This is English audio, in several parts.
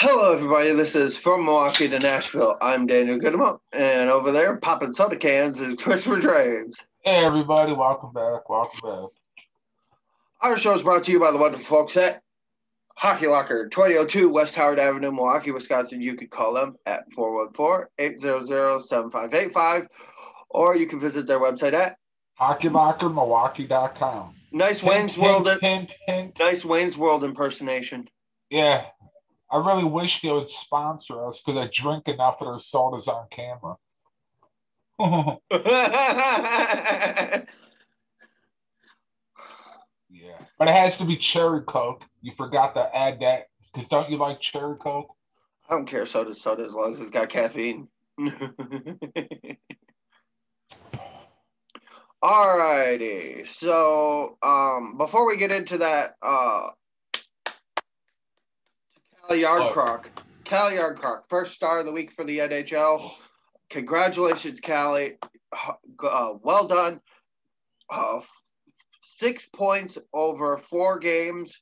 Hello, everybody. This is From Milwaukee to Nashville. I'm Daniel Goodemont, and over there, popping soda cans, is Christopher Draves. Hey, everybody. Welcome back. Our show is brought to you by the wonderful folks at Hockey Locker, 2002 West Howard Avenue, Milwaukee, Wisconsin. You could call them at 414-800-7585, or you can visit their website at HockeyLockerMilwaukee.com. Nice Wayne's World impersonation. Yeah. I really wish they would sponsor us because I drink enough of their sodas on camera. Yeah, but it has to be cherry Coke. You forgot to add that because don't you like cherry Coke? I don't care. Soda as long as it's got caffeine. All righty. So before we get into that, Cal Yardcrok, first star of the week for the NHL. Congratulations, Callie. Well done. 6 points over 4 games.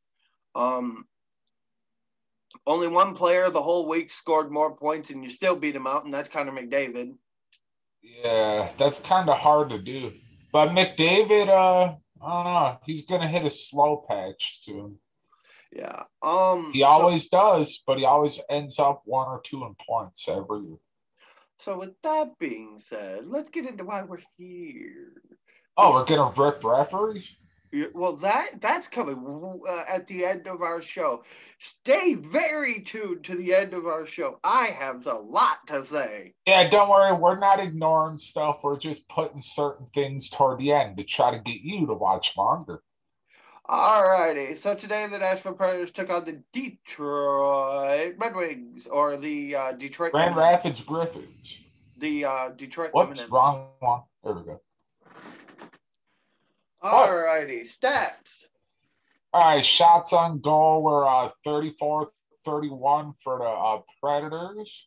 Only one player the whole week scored more points, and you still beat him out, and that's Connor McDavid. Yeah, that's kind of hard to do. But McDavid, I don't know. He's going to hit a slow patch to him. Yeah. He always does, but he always ends up 1 or 2 in points every year. So with that being said, let's get into why we're here. Oh, we're going to rip referees? Yeah, well, that's coming at the end of our show. Stay very tuned to the end of our show. I have a lot to say. Yeah, don't worry. We're not ignoring stuff. We're just putting certain things toward the end to try to get you to watch longer. All righty. So today the Nashville Predators took on the Detroit Red Wings, or the Detroit Grand Rapids Griffins. The Detroit. What's wrong one? There we go. All righty. Stats. All right. Shots on goal were 34-31 for the Predators.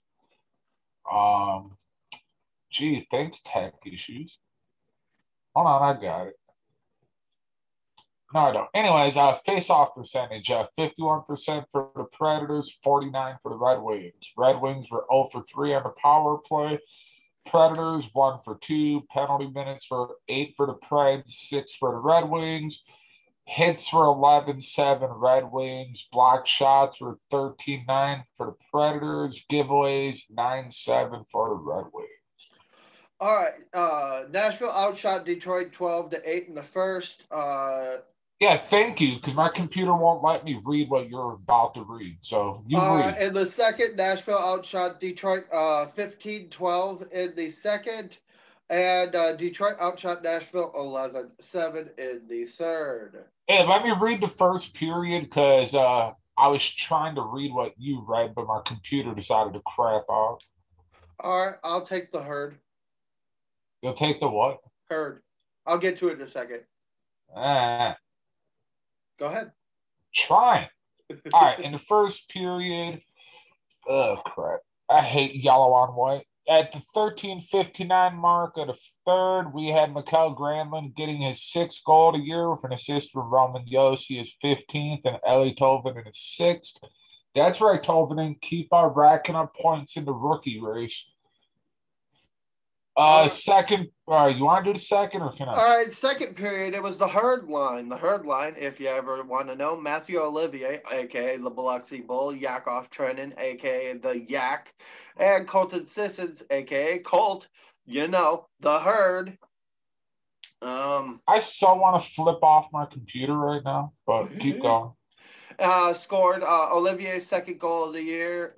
Gee, thanks, tech issues. Hold on, I got it. No, I don't. Anyways, face-off percentage, 51% for the Predators, 49% for the Red Wings. Red Wings were 0 for 3 on the power play. Predators, 1 for 2. Penalty minutes were 8 for the Preds, 6 for the Red Wings. Hits were 11-7 Red Wings. Block shots were 13-9 for the Predators. Giveaways, 9-7 for the Red Wings. All right. Nashville outshot Detroit 12-8 in the first. Yeah, thank you, because my computer won't let me read what you're about to read. So you read. In the second, Nashville outshot Detroit 15-12 in the second, and Detroit outshot Nashville 11-7 in the third. Hey, let me read the first period, because I was trying to read what you read, but my computer decided to crap out. All right, I'll take the herd. You'll take the what? Herd. I'll get to it in a second. Go ahead. Try. All right. In the first period, oh, crap. I hate yellow on white. At the 13:59 mark of the third, we had Mikael Granlund getting his 6th goal of the year with an assist from Roman Josi, his 15th, and Eeli Tolvanen, his 6th. That's right, Tolvanen. Keep on racking up points in the rookie race. You want to do the second, or can I? All right, second period, it was the herd line. The herd line, if you ever want to know, Matthew Olivier, a.k.a. the Biloxi Bull, Yakov Trenin, a.k.a. the Yak, and Colton Sissons, a.k.a. Colt, the herd. I so want to flip off my computer right now, but keep going. Scored Olivier's 2nd goal of the year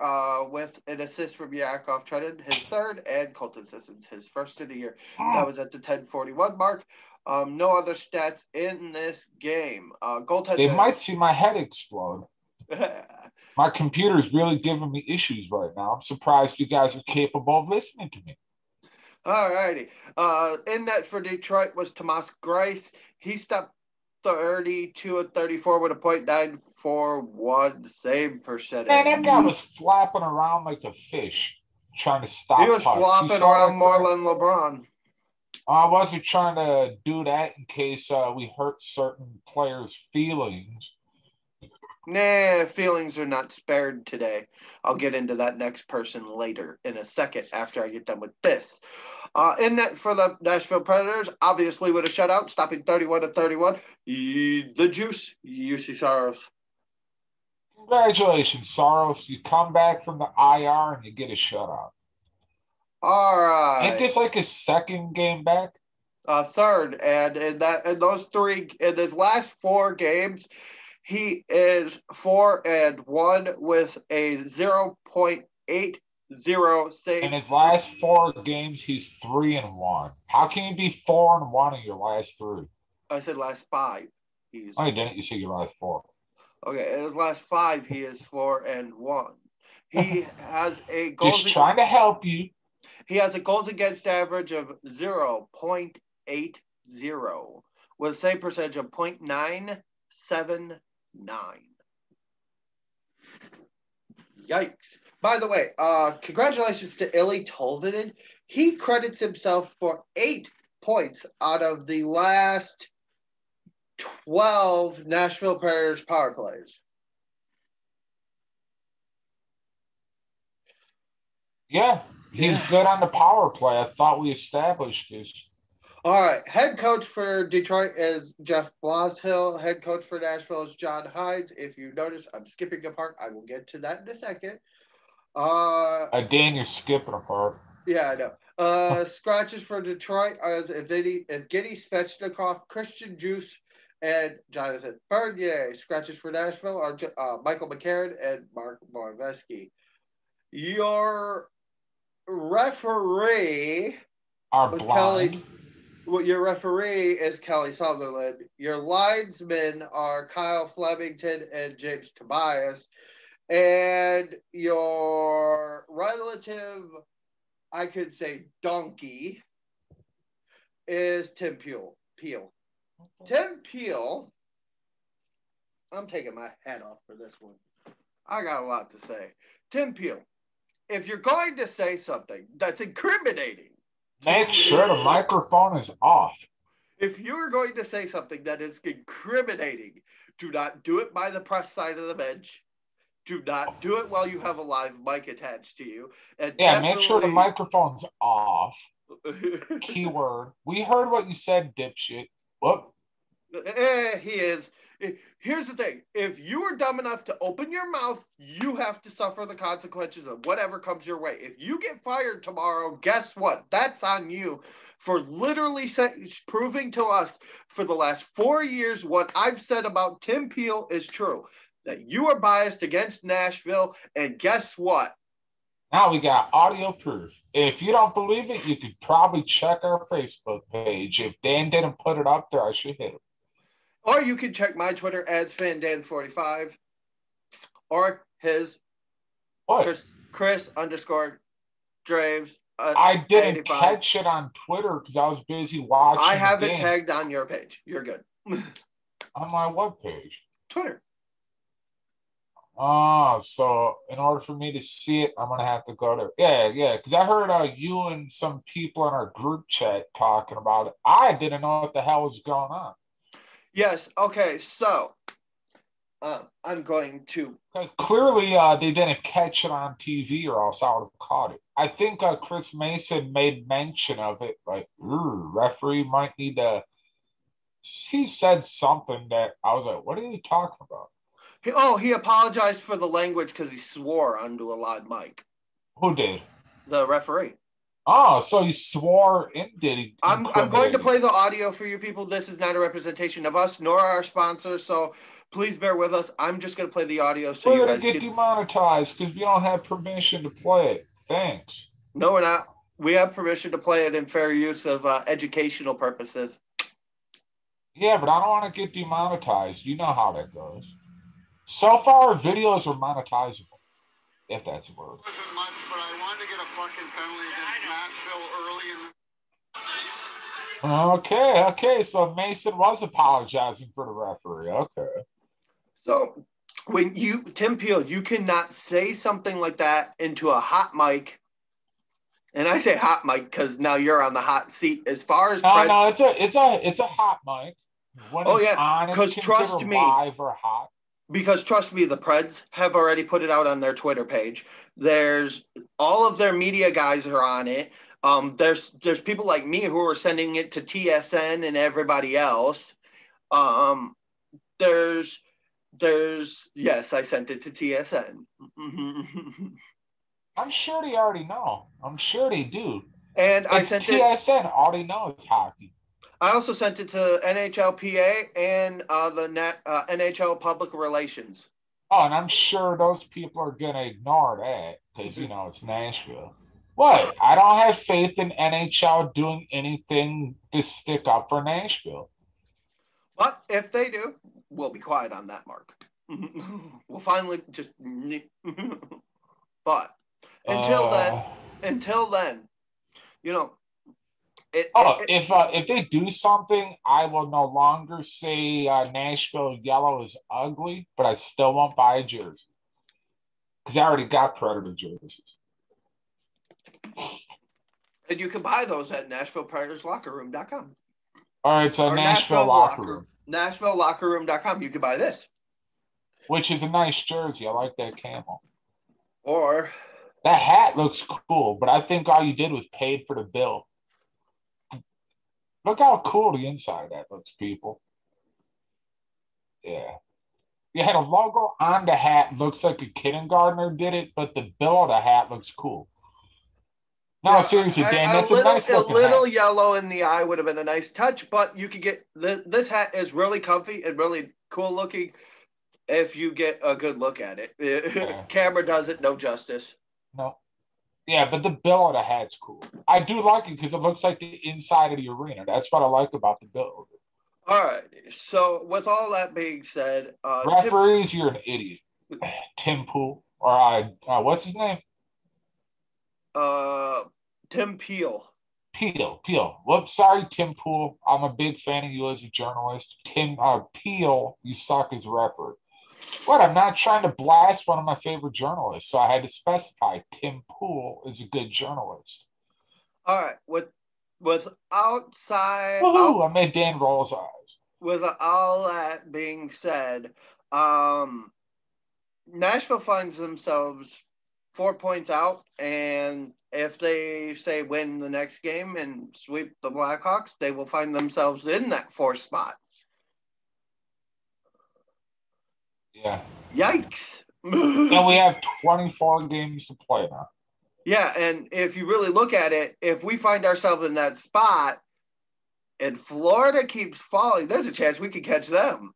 with an assist from Yakov Trenin, his 3rd, and Colton Sissons, his 1st of the year. That was at the 10:41 mark. No other stats in this game. Goaltender. They might see my head explode. My computer's really giving me issues right now. I'm surprised you guys are capable of listening to me. All righty. In net for Detroit was Tomas Greiss. He stopped 32 and 34 with a .941 save percentage. Man, that guy was flapping around like a fish, trying to stop. He was flopping around more than LeBron. I wasn't trying to do that in case we hurt certain players' feelings. Nah, feelings are not spared today. I'll get into that next person later in a second after I get done with this. In net for the Nashville Predators, obviously with a shutout, stopping 31-31. The Juuse, Juuse Saros. Congratulations, Saros. You come back from the IR and you get a shutout. All right. Ain't this like his second game back? Third. And in his last four games, he is 4-1 with a 0.80 save. In his last four games, he's 3-1. How can you be 4-1 in your last three? I said last five. Oh, you didn't. You said your last four. Okay, in his last five, he is 4-1. He has a goals. Just trying to help you. He has a goals against average of 0.80 with a save percentage of 0.979. Yikes. By the way, congratulations to Eeli Tolvanen. He credits himself for 8 points out of the last 12 Nashville Predators power plays. Yeah, he's good on the power play. I thought we established this. All right, head coach for Detroit is Jeff Blashill. Head coach for Nashville is John Hynes. If you notice, I'm skipping a part. I will get to that in a second. Dan, you're skipping a part. Yeah, I know. Scratches for Detroit is Evgeny Svechnikoff, Christian Juice, and Jonathan Bernier. Scratches for Nashville are Michael McCarron and Mark Morvesky. Your referee are blind. Your referee is Kelly Sutherland. Your linesmen are Kyle Flemington and James Tobias. And your relative, I could say donkey, is Tim Peel. Tim Peel, I'm taking my hat off for this one. I got a lot to say. Tim Peel, if you're going to say something that's incriminating, make sure the microphone is off. If you're going to say something that is incriminating, do not do it by the press side of the bench. Do not do it while you have a live mic attached to you. And make sure the microphone's off. Keyword. We heard what you said, dipshit. Whoop. He is. Here's the thing. If you are dumb enough to open your mouth, you have to suffer the consequences of whatever comes your way. If you get fired tomorrow, guess what? That's on you for literally proving to us for the last 4 years what I've said about Tim Peel is true, that you are biased against Nashville, and guess what? Now we got audio proof. If you don't believe it, you could probably check our Facebook page. If Dan didn't put it up there, I should hit him. Or you can check my Twitter as FanDan45 or his Chris _Draves. I didn't catch it on Twitter because I was busy watching. I have it tagged on your page. You're good. On my what page? Twitter. Oh, so in order for me to see it, I'm going to have to go to – yeah, because I heard you and some people in our group chat talking about it. I didn't know what the hell was going on. Yes, okay, so I'm going to... Clearly, they didn't catch it on TV or else I would have caught it. I think Chris Mason made mention of it, like, referee might need to... He said something that I was like, what are you talking about? He apologized for the language because he swore onto a live mic. Who did? The referee. Oh, so you swore and did it. I'm going to play the audio for you people. This is not a representation of us nor our sponsors, so please bear with us. I'm just going to play the audio so you guys get demonetized because we don't have permission to play it. Thanks. No, we're not. We have permission to play it in fair use of educational purposes. Yeah, but I don't want to get demonetized. You know how that goes. So far, videos are monetizable, if that's a word. Wasn't much, but I wanted to get a fucking penalty against Nashville early in the... Okay, so Mason was apologizing for the referee, okay. So, when Tim Peel, you cannot say something like that into a hot mic, and I say hot mic because now you're on the hot seat as far as... No, it's a hot mic. When it's on, it's considered live or hot. because trust me, the Preds have already put it out on their Twitter page. There's all of their media guys are on it. There's people like me who are sending it to TSN and everybody else. Yes, I sent it to TSN. I'm sure they already know. I'm sure they do. And I sent it. TSN already knows hockey. I also sent it to NHLPA and the NHL Public Relations. Oh, and I'm sure those people are going to ignore that because, you know, it's Nashville. What? I don't have faith in NHL doing anything to stick up for Nashville. But if they do, we'll be quiet on that, Mark. We'll finally just... But until then, you know... If they do something, I will no longer say Nashville yellow is ugly, but I still won't buy a jersey because I already got Predator jerseys. And you can buy those at NashvillePredatorsLockerRoom.com. All right, so Nashville Locker Room. NashvilleLockerRoom.com. You can buy this. Which is a nice jersey. I like that camel. Or. That hat looks cool, but I think all you did was paid for the bill. Look how cool the inside of that looks, people. Yeah. You had a logo on the hat. Looks like a kindergartner did it, but the bill of the hat looks cool. No, yeah, seriously, Dan, that's a nice looking hat. A little yellow in the eye would have been a nice touch, but you could get this hat is really comfy and really cool looking if you get a good look at it. Yeah. Camera does it no justice. No. Yeah, but the bill of the hat's cool. I do like it because it looks like the inside of the arena. That's what I like about the bill. All right. So with all that being said, referees, you're an idiot. Tim Poole, or what's his name? Tim Peel. Peel. Whoops, sorry, Tim Poole. I'm a big fan of you as a journalist. Tim Peel, you suck as a referee. What? I'm not trying to blast one of my favorite journalists, so I had to specify Tim Poole is a good journalist. All right. With outside... Woohoo! I made Dan roll's eyes. With all that being said, Nashville finds themselves 4 points out, and if they, say, win the next game and sweep the Blackhawks, they will find themselves in that fourth spot. Yeah. Yikes. And we have 24 games to play now. Yeah, and if you really look at it, if we find ourselves in that spot and Florida keeps falling, there's a chance we could catch them.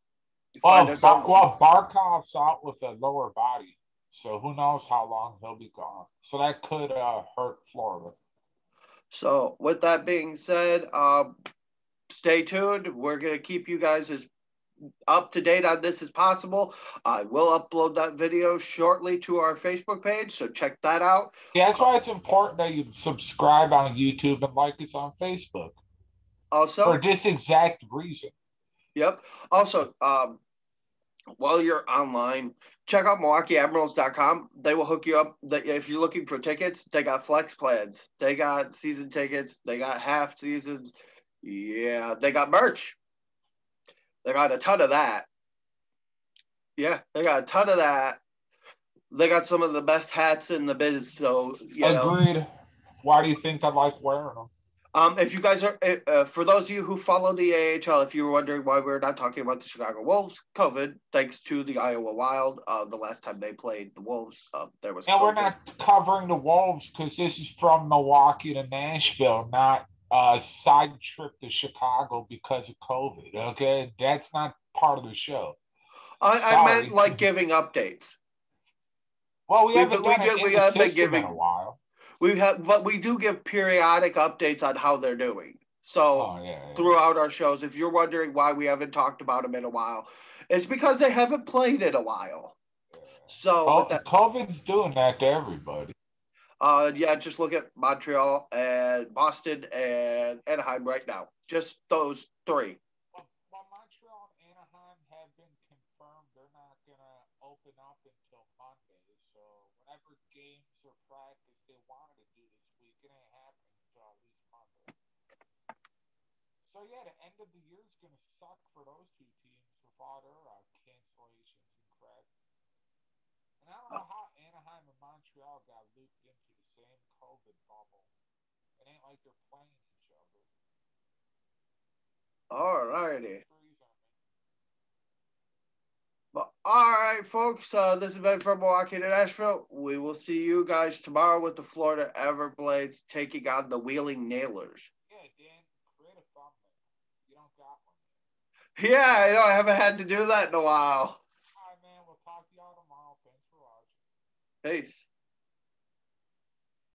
Well, Barkov's out with a lower body, so who knows how long he'll be gone. So that could hurt Florida. So with that being said, stay tuned. We're going to keep you guys as up to date on this as possible. I will upload that video shortly to our Facebook page, so check that out. Yeah, that's why it's important that you subscribe on YouTube and like us on Facebook. Also, for this exact reason. Yep. Also, while you're online, check out MilwaukeeAdmirals.com. They will hook you up. If you're looking for tickets, they got flex plans. They got season tickets. They got half seasons. Yeah, they got merch. They got a ton of that. Yeah, they got a ton of that. They got some of the best hats in the biz. So, Agreed. Why do you think I like wearing them? If you guys are, for those of you who follow the AHL, if you were wondering why we're not talking about the Chicago Wolves, COVID, thanks to the Iowa Wild, the last time they played the Wolves, there was COVID. We're not covering the Wolves because this is from Milwaukee to Nashville, not side trip to Chicago because of COVID. Okay, that's not part of the show. I meant like giving updates. Well, we haven't been giving in a while. But we do give periodic updates on how they're doing. So throughout our shows, if you're wondering why we haven't talked about them in a while, it's because they haven't played in a while. Yeah. So COVID's doing that to everybody. Just look at Montreal and Boston and Anaheim right now. Just those three. Well, Montreal and Anaheim have been confirmed. They're not going to open up until Monday. So whatever games or practice they wanted to do this week, it ain't happening until at least Monday. So, yeah, the end of the year is going to suck for those two teams with all their cancellations and correct? And I don't know how Anaheim and Montreal got looped into the same COVID bubble. It ain't like they're playing each other. All righty. But all right, folks, this has been From Milwaukee to Nashville. We will see you guys tomorrow with the Florida Everblades taking on the Wheeling Nailers. Yeah, Dan, create a thumbnail. You don't got one. Yeah, I know. I haven't had to do that in a while. All right, man. We'll talk to y'all tomorrow. Thanks for watching. Peace.